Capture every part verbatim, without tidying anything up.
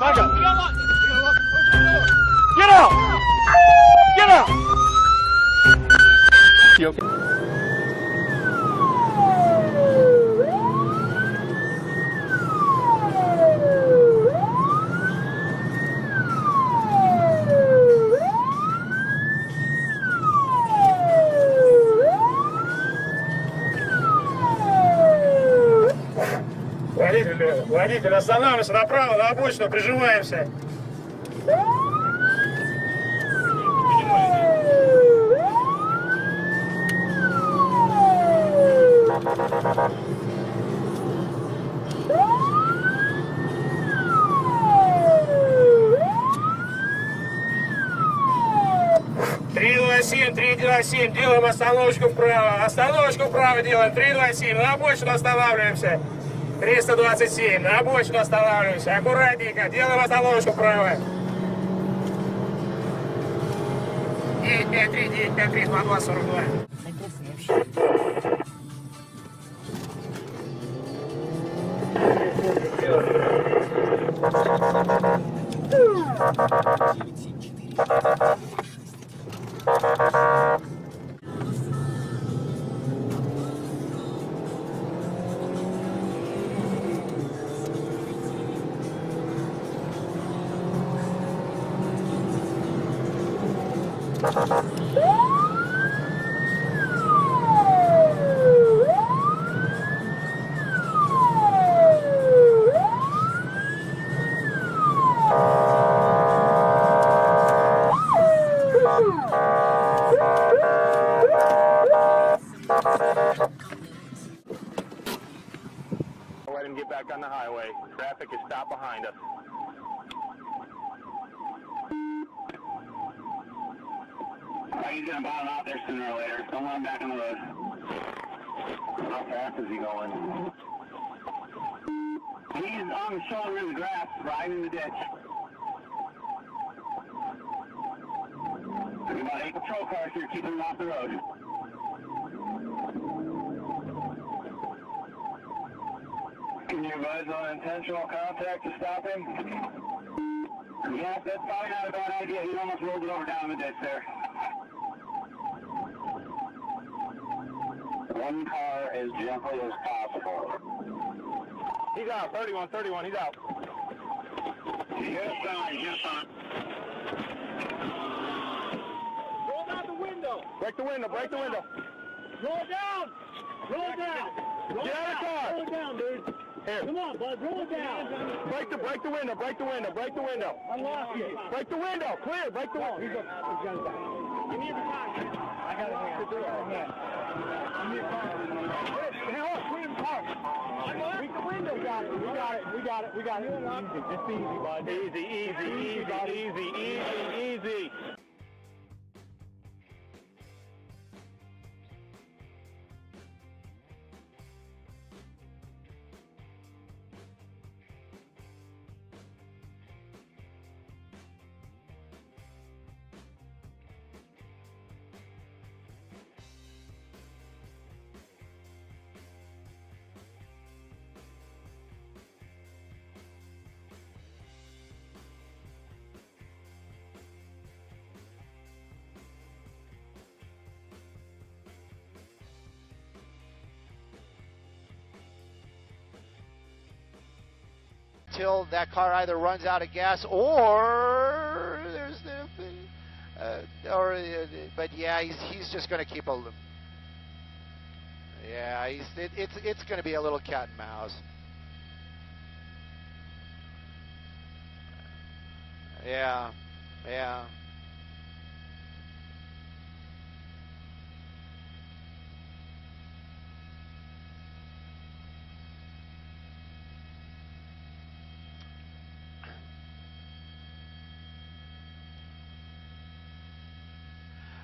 Back up. Get out! Get out! You okay? Водитель, водитель, останавливайся направо, на обочину, прижимаемся. три два семь, три два семь, делаем остановочку вправо, остановочку вправо делаем, три два семь, на обочину останавливаемся. триста двадцать семь, на обочину останавливаемся, аккуратненько, делаем остановочку вправо. девять пять три, девять пять три, два два сорок два. Let him get back on the highway. Traffic is stopped behind us. He's gonna bottom out there sooner or later. Don't let him back on the road. How fast is he going? He's on the shoulder of the grass, right in the ditch. There's about eight patrol cars here keeping him off the road. Can you advise on intentional contact to stop him? Yeah, that's probably not a bad idea. He almost rolled it over down the ditch there. One car as gently as possible. He's out, thirty-one, thirty-one, he's out. Yes, on, yes, on. Roll out the window. Break the window, break the window. Roll down, roll down. Roll Get out of the car. Roll down, dude. Here. Come on, bud, roll it down. Break the, break the window, break the window, break the window. Unlock it. Break the window, clear, break the window. He's up, he's got it back. Give me the time. I got it, I got it, I Hey, look, break the window, guys. We got it, we got it, we got it. Easy, just easy, bud. Easy, easy, easy, easy, easy, easy. easy. Until that car either runs out of gas or there's the, uh, or uh, but yeah, he's he's just going to keep a, yeah, he's it, it's it's going to be a little cat and mouse. Yeah, yeah.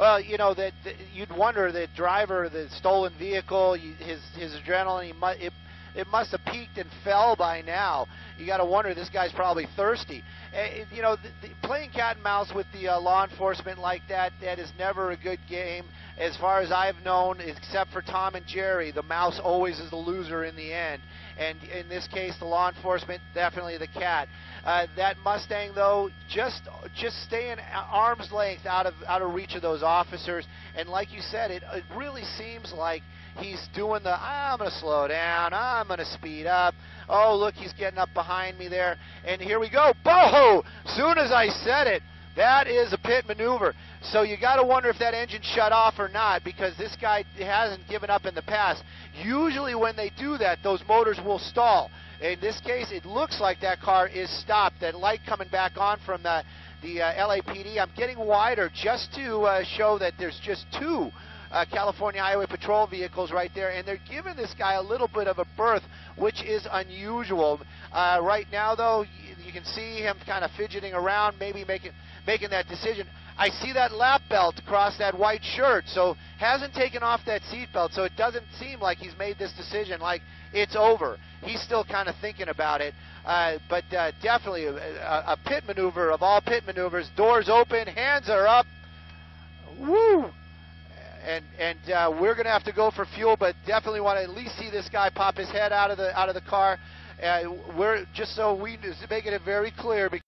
Well, you know that, that you'd wonder that driver, the stolen vehicle, his his adrenaline, he mu it it must have peaked and fell by now. You got to wonder this guy's probably thirsty. Uh, you know, the, the, playing cat and mouse with the uh, law enforcement like that, that is never a good game. as far as I've known, except for Tom and Jerry, the mouse always is the loser in the end. And in this case, the law enforcement, definitely the cat. Uh, that Mustang, though, just just staying arm's length out of out of reach of those officers. And like you said, it, it really seems like he's doing the, I'm going to slow down, I'm going to speed up. Oh, look, he's getting up behind me there. And here we go. Boho! Soon as I said it. That is a pit maneuver. So you got to wonder if that engine shut off or not, because this guy hasn't given up in the past. Usually when they do that, those motors will stall. In this case, it looks like that car is stopped. That light coming back on from the, the uh, L A P D. I'm getting wider just to uh, show that there's just two Uh, California Highway Patrol vehicles right there, and they're giving this guy a little bit of a berth, which is unusual. Uh, right now, though, you, you can see him kind of fidgeting around, maybe making making that decision. I see that lap belt across that white shirt, so hasn't taken off that seatbelt, so it doesn't seem like he's made this decision like it's over. He's still kind of thinking about it, uh, but uh, definitely a, a, a pit maneuver of all pit maneuvers. Doors open, hands are up. Woo! And and uh, we're going to have to go for fuel, but definitely want to at least see this guy pop his head out of the out of the car. Uh, we're just so we make it very clear. Because